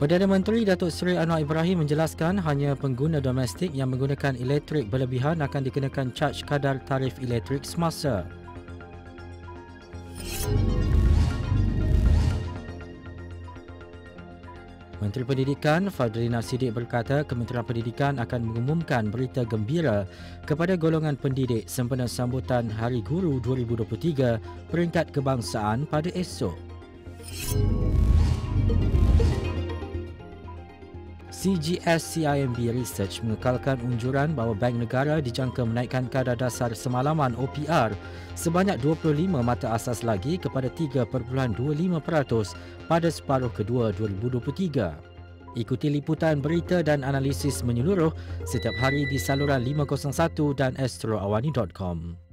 Perdana Menteri Datuk Seri Anwar Ibrahim menjelaskan hanya pengguna domestik yang menggunakan elektrik berlebihan akan dikenakan caj kadar tarif elektrik semasa. Menteri Pendidikan Fadhlina Sidek berkata Kementerian Pendidikan akan mengumumkan berita gembira kepada golongan pendidik sempena sambutan Hari Guru 2023 peringkat kebangsaan pada esok. CGS-CIMB Research mengekalkan unjuran bahawa Bank Negara dijangka menaikkan kadar dasar semalaman OPR sebanyak 25 mata asas lagi kepada 3.25% pada separuh kedua 2023. Ikuti liputan berita dan analisis menyeluruh setiap hari di saluran 501 dan astroawani.com.